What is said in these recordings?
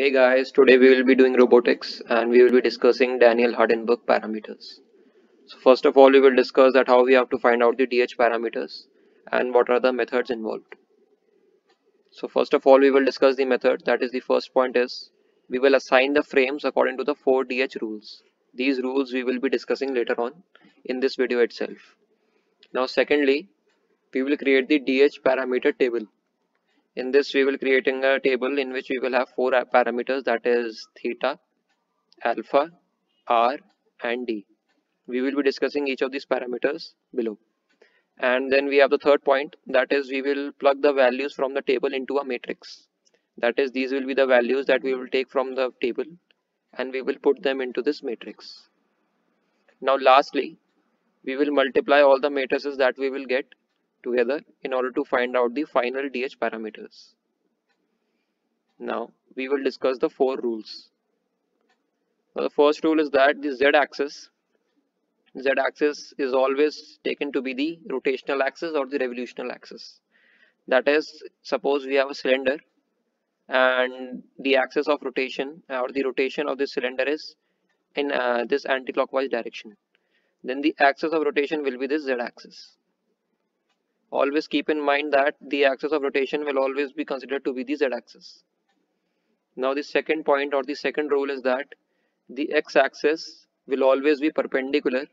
Hey guys, today we will be doing robotics and we will be discussing Denavit Hartenberg parameters. So first of all, we will discuss that how we have to find out the DH parameters and what are the methods involved. So first of all, we will discuss the method. That is, the first point is we will assign the frames according to the 4 DH rules. These rules we will be discussing later on in this video itself. Now secondly, we will create the DH parameter table. In this, we will creating a table in which we will have 4 parameters, that is theta, alpha, r and d. We will be discussing each of these parameters below. And then we have the third point, that is we will plug the values from the table into a matrix. That is, these will be the values that we will take from the table and we will put them into this matrix. Now lastly, we will multiply all the matrices that we will get together in order to find out the final DH parameters. Now we will discuss the 4 rules. Now, the first rule is that the z-axis is always taken to be the rotational axis or the revolutional axis. That is, suppose we have a cylinder and the axis of rotation or the rotation of this cylinder is in this anti-clockwise direction, then the axis of rotation will be this z-axis. Always keep in mind that the axis of rotation will always be considered to be the z-axis. Now the second point or the second rule is that the x-axis will always be perpendicular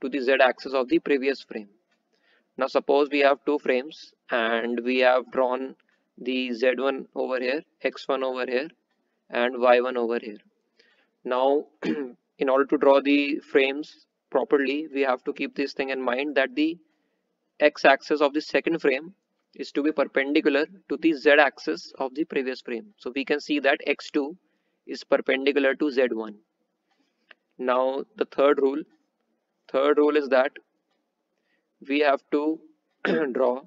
to the z-axis of the previous frame. Now suppose we have 2 frames and we have drawn the z1 over here, x1 over here and y1 over here. Now in order to draw the frames properly, we have to keep this thing in mind that the x-axis of the second frame is to be perpendicular to the z-axis of the previous frame. So we can see that x2 is perpendicular to z1. Now the third rule is that we have to draw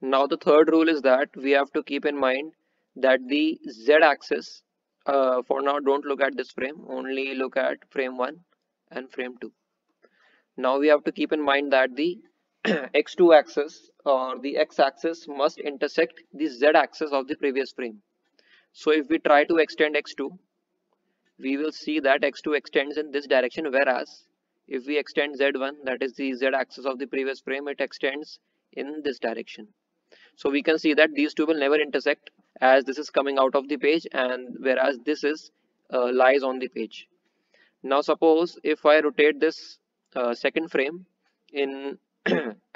now the third rule is that we have to keep in mind that the z-axis for now, don't look at this frame, only look at frame 1 and frame 2. Now we have to keep in mind that the x2 axis or the x-axis must intersect the z-axis of the previous frame. So if we try to extend x2, we will see that x2 extends in this direction, whereas if we extend z1, that is the z-axis of the previous frame, it extends in this direction. So we can see that these two will never intersect, as this is coming out of the page and whereas this is lies on the page. Now suppose if I rotate this second frame in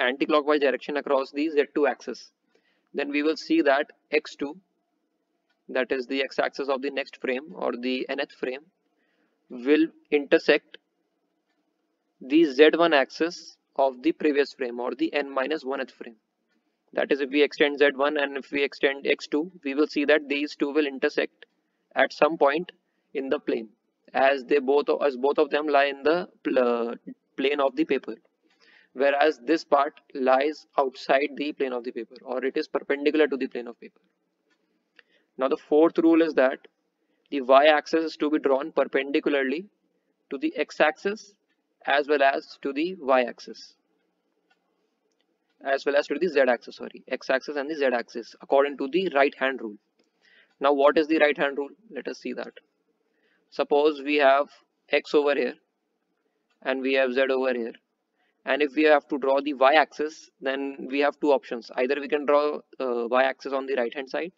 anti-clockwise direction across the z2 axis, then we will see that x2, that is the x-axis of the next frame or the nth frame, will intersect the z1 axis of the previous frame or the n-1th frame. That is, if we extend z1 and if we extend x2, we will see that these two will intersect at some point in the plane, as both of them lie in the plane of the paper, whereas this part lies outside the plane of the paper, or it is perpendicular to the plane of paper. Now the fourth rule is that the y-axis is to be drawn perpendicularly to the x-axis as well as to the y-axis, as well as to the z-axis, sorry, x-axis and the z-axis, according to the right hand rule. Now what is the right hand rule? Let us see that. Suppose we have x over here and we have z over here, and if we have to draw the y-axis, then we have 2 options. Either we can draw y-axis on the right hand side,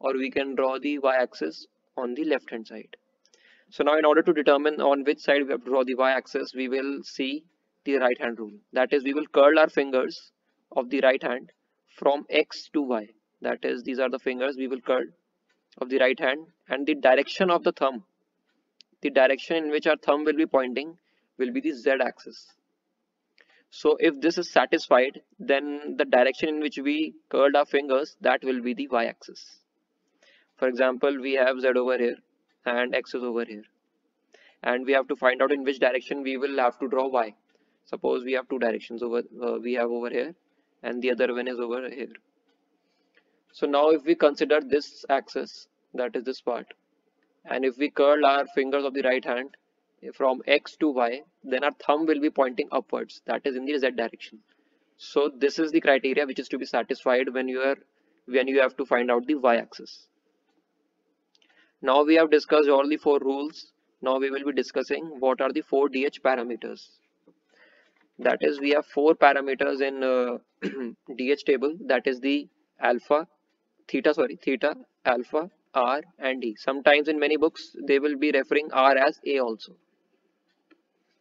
or we can draw the y-axis on the left hand side. So now in order to determine on which side we have to draw the y-axis, we will see the right hand rule. That is, we will curl our fingers of the right hand from x to y. That is, these are the fingers we will curl of the right hand, and the direction of the thumb, the direction in which our thumb will be pointing, will be the z-axis. So if this is satisfied, then the direction in which we curled our fingers, that will be the y-axis. For example, we have z over here and x is over here, and we have to find out in which direction we will have to draw y. Suppose we have 2 directions over we have over here, and the other one is over here. So now if we consider this axis, that is this part, and if we curl our fingers of the right hand from X to Y, then our thumb will be pointing upwards, that is in the Z direction. So this is the criteria which is to be satisfied when you have to find out the Y axis. Now we have discussed all the four rules. Now we will be discussing what are the four DH parameters. That is, we have four parameters in DH table, that is the theta, R and D. Sometimes in many books they will be referring R as A also.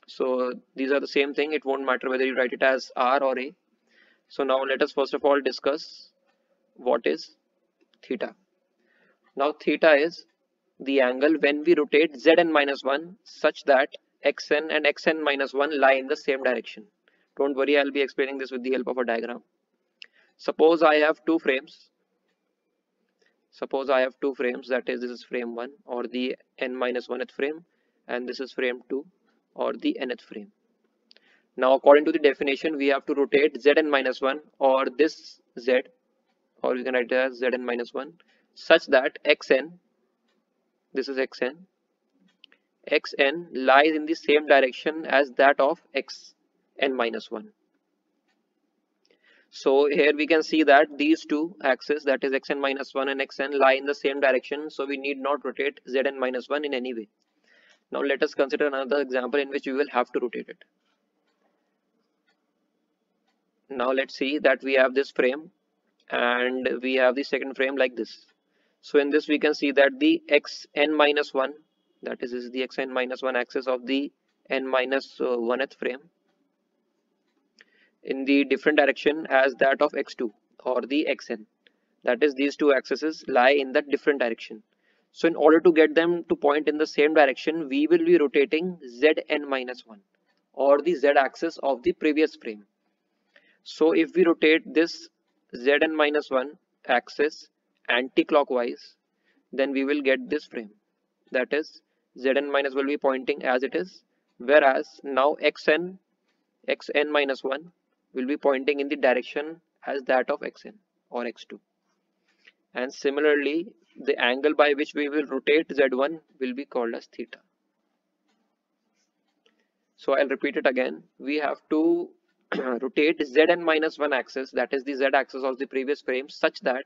So these are the same thing, it won't matter whether you write it as R or A. So now let us first of all discuss what is theta. Now theta is the angle when we rotate Zn minus 1 such that Xn and Xn minus 1 lie in the same direction. Don't worry, I'll be explaining this with the help of a diagram. Suppose I have two frames. That is, this is frame 1 or the n minus 1th frame, and this is frame 2 or the nth frame. Now according to the definition, we have to rotate Zn minus 1 or this Z, or we can write it as Zn minus 1, such that Xn, this is Xn, Xn lies in the same direction as that of Xn minus 1. So here we can see that these two axes, that is Xn minus 1 and Xn, lie in the same direction, so we need not rotate Zn minus 1 in any way. Now let us consider another example in which we will have to rotate it. Now let's see that we have this frame and we have the second frame like this. So in this we can see that the Xn minus 1, that is, this is the Xn minus 1 axis of the n minus 1th frame, in the different direction as that of X2 or the Xn. That is, these two axes lie in the different direction. So in order to get them to point in the same direction, we will be rotating Zn minus 1 or the Z axis of the previous frame. So if we rotate this Zn minus 1 axis anti-clockwise, then we will get this frame. That is, Zn minus will be pointing as it is, whereas now Xn minus 1 will be pointing in the direction as that of Xn or X2. And similarly, the angle by which we will rotate Z1 will be called as theta. So I'll repeat it again. We have to rotate Zn minus 1 axis, that is the Z axis of the previous frame, such that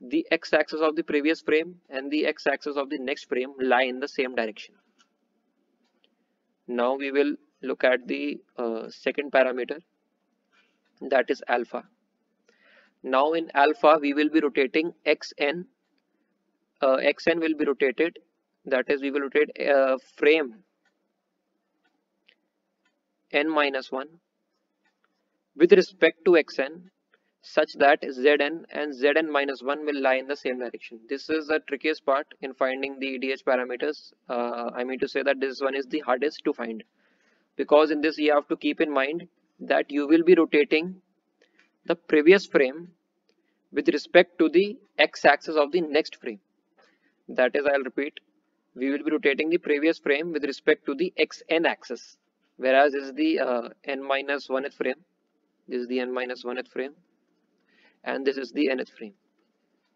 the X axis of the previous frame and the X axis of the next frame lie in the same direction. Now we will look at the second parameter, that is alpha. Now in alpha we will be rotating Xn. Xn will be rotated, that is, we will rotate frame n minus 1 with respect to Xn such that Zn and Zn minus 1 will lie in the same direction. This is the trickiest part in finding the DH parameters. I mean to say that this one is the hardest to find, because in this you have to keep in mind that you will be rotating the previous frame with respect to the X axis of the next frame. That is, I'll repeat, we will be rotating the previous frame with respect to the Xn axis, whereas this is the n minus 1th frame, this is the n minus 1th frame, and this is the nth frame.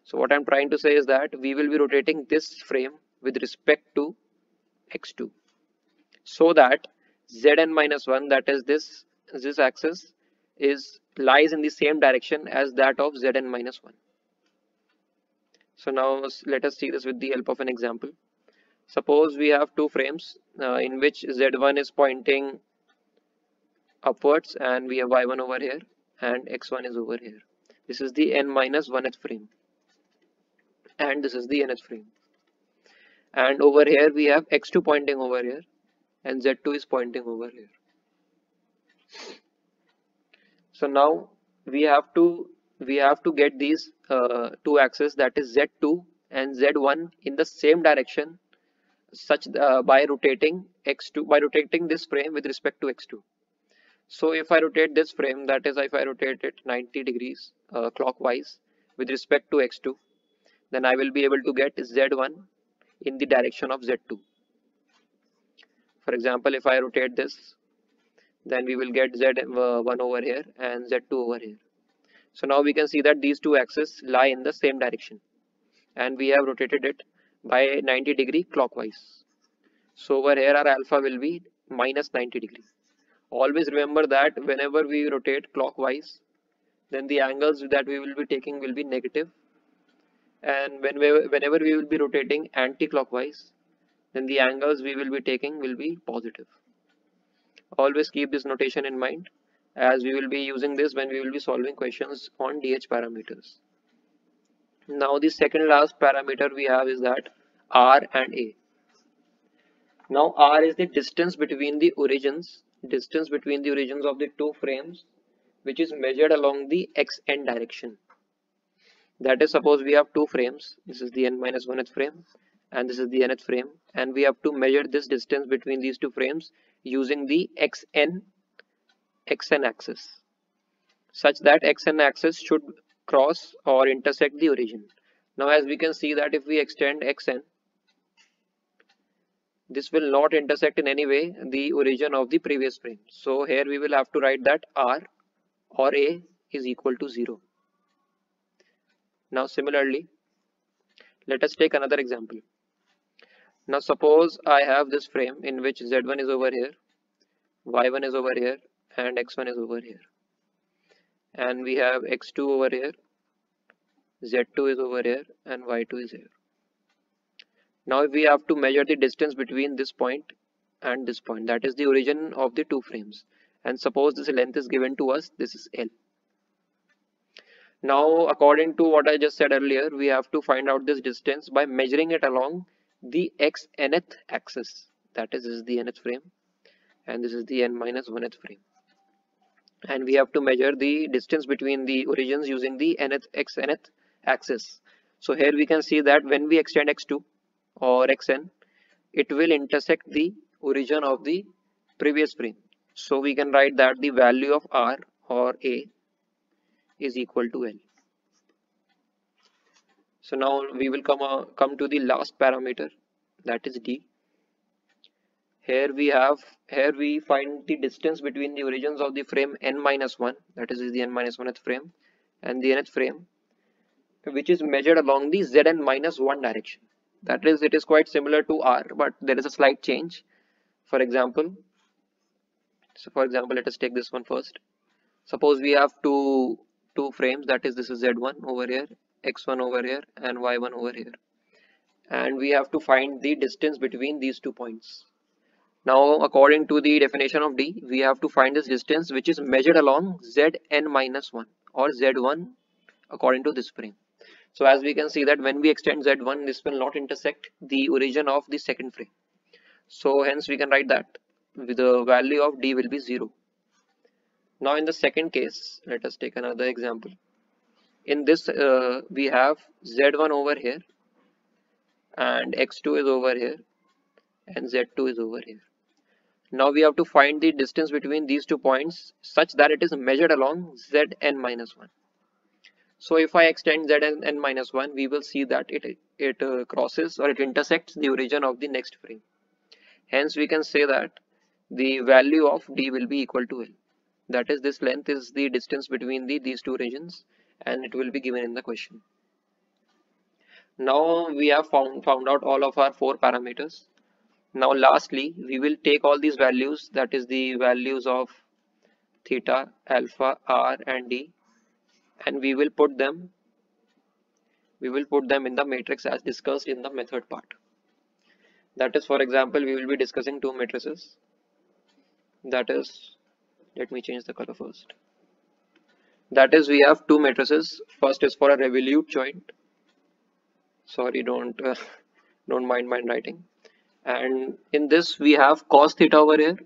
So what I'm trying to say is that we will be rotating this frame with respect to X2, so that Zn minus 1, that is this axis, is lies in the same direction as that of Zn minus 1. So now let us see this with the help of an example. Suppose we have two frames in which Z1 is pointing upwards and we have Y1 over here and X1 is over here. This is the n minus 1th frame and this is the nth frame. And over here we have X2 pointing over here and Z2 is pointing over here. So now we have to get these two axes, that is Z2 and Z1, in the same direction such by rotating this frame with respect to X2. So if I rotate this frame, that is, if I rotate it 90 degrees clockwise with respect to X2, then I will be able to get Z1 in the direction of Z2. For example, if I rotate this, then we will get Z1 over here and Z2 over here. So now we can see that these two axes lie in the same direction and we have rotated it by 90 degrees clockwise. So over here our alpha will be minus 90 degrees. Always remember that whenever we rotate clockwise, then the angles that we will be taking will be negative, and whenever we will be rotating anti-clockwise, then the angles we will be taking will be positive. Always keep this notation in mind, as we will be using this when we will be solving questions on DH parameters. Now the second last parameter we have is that R and A. Now R is the distance between the origins of the two frames, which is measured along the x-n direction. That is, suppose we have two frames. This is the n-1th frame and this is the nth frame, and we have to measure this distance between these two frames using the xn axis, such that xn axis should cross or intersect the origin. Now as we can see that if we extend xn, this will not intersect in any way the origin of the previous frame. So here we will have to write that R or A is equal to 0. Now similarly, let us take another example. Now suppose I have this frame in which Z1 is over here, Y1 is over here, and X1 is over here. And we have X2 over here, Z2 is over here, and Y2 is here. Now we have to measure the distance between this point and this point, that is the origin of the two frames. And suppose this length is given to us, this is L. Now according to what I just said earlier, we have to find out this distance by measuring it along the x-nth axis. That is, this is the nth frame and this is the n-1th frame. And we have to measure the distance between the origins using the x-nth axis. So here we can see that when we extend x2 or xn, it will intersect the origin of the previous frame. So we can write that the value of R or A is equal to L. So now we will come to the last parameter, that is D. Here we find the distance between the origins of the frame n-1, that is the n-1th frame, and the nth frame, which is measured along the zn-1 direction. That is, it is quite similar to R, but there is a slight change. For example, let us take this one first. Suppose we have two frames, that is, this is Z1 over here, X1 over here, and Y1 over here. And we have to find the distance between these two points. Now, according to the definition of D, we have to find this distance which is measured along Zn-1 or Z1 according to this frame. So as we can see that when we extend Z1, this will not intersect the origin of the second frame. So hence we can write that the value of D will be 0. Now in the second case, let us take another example. In this we have Z1 over here, and X2 is over here, and Z2 is over here. Now we have to find the distance between these two points such that it is measured along Zn-1. So if I extend Zn-1, we will see that it crosses or it intersects the origin of the next frame. Hence we can say that the value of D will be equal to L. That is, this length is the distance between these two regions, and it will be given in the question. Now we have found out all of our four parameters. Now lastly, we will take all these values, that is the values of theta, alpha, R and D, and we will put them in the matrix as discussed in the method part. That is, for example, we will be discussing two matrices. That is, let me change the color first. That is, we have two matrices. First is for a revolute joint. Sorry, don't mind my writing. And in this we have cos theta over here.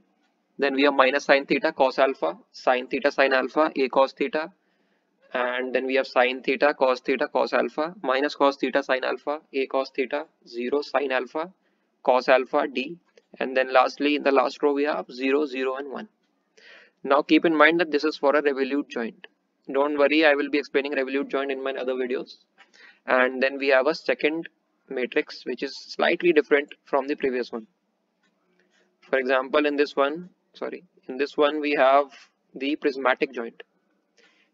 Then we have minus sin theta, cos alpha, sin theta, sin alpha, a cos theta. And then we have sin theta, cos alpha, minus cos theta, sin alpha, a cos theta, 0, sin alpha, cos alpha, d. And then lastly, in the last row we have 0, 0 and 1. Now keep in mind that this is for a revolute joint. Don't worry, I will be explaining revolute joint in my other videos. And then we have a second matrix which is slightly different from the previous one. For example, in this one we have the prismatic joint.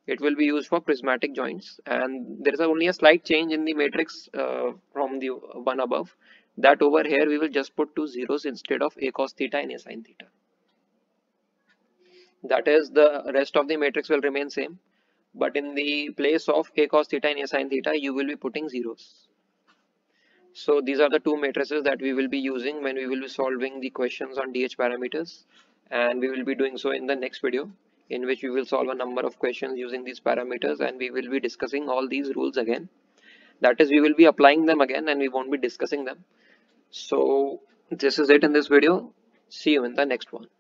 It will be used for prismatic joints, and there is only a slight change in the matrix from the one above. that over here we will just put two zeros instead of a cos theta and a sin theta. That is, the rest of the matrix will remain same, but in the place of a cos theta and a sin theta you will be putting zeros. So these are the two matrices that we will be using when we will be solving the questions on DH parameters, and we will be doing so in the next video, in which we will solve a number of questions using these parameters, and we will be discussing all these rules again. That is, we will be applying them again and we won't be discussing them. So this is it in this video. See you in the next one.